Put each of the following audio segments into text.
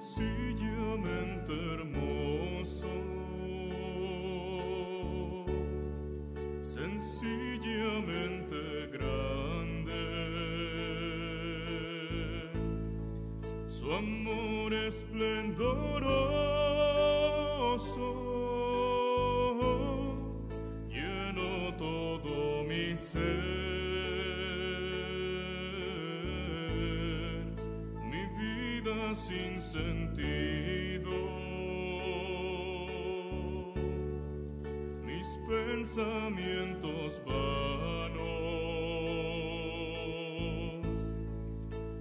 sencillamente hermoso, sencillamente grande. Su amor esplendoroso llenó todo mi ser. Sin sentido, mis pensamientos vanos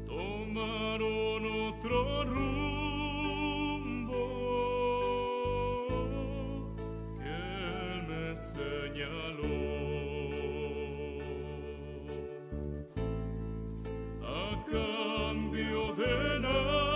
tomaron otro rumbo que él me señaló. A cambio de nada,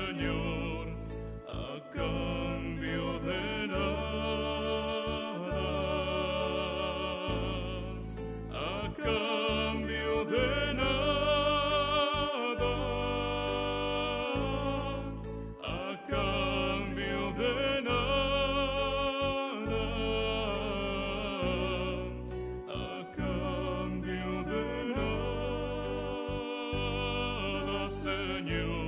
Señor, a cambio de nada, a cambio de nada, a cambio de nada, a cambio de nada, Señor.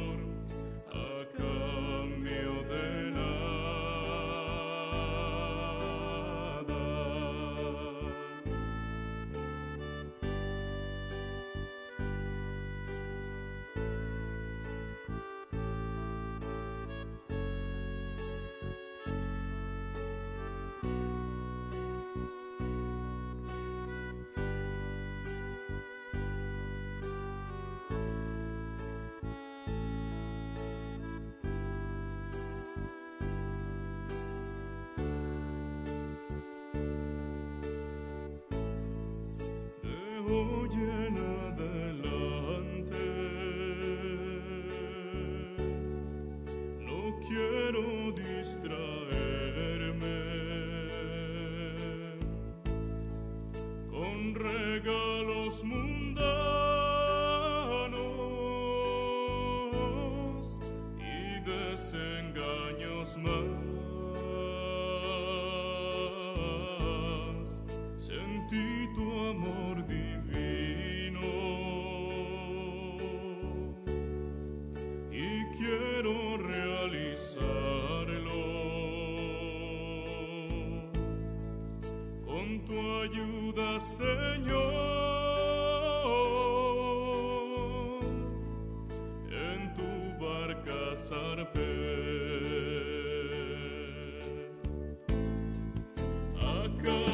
En adelante no quiero distraerme con regalos mundanos y desengaños más. Sentí tu amor divino y quiero realizarlo con tu ayuda, Señor. En tu barca zarpé. Acá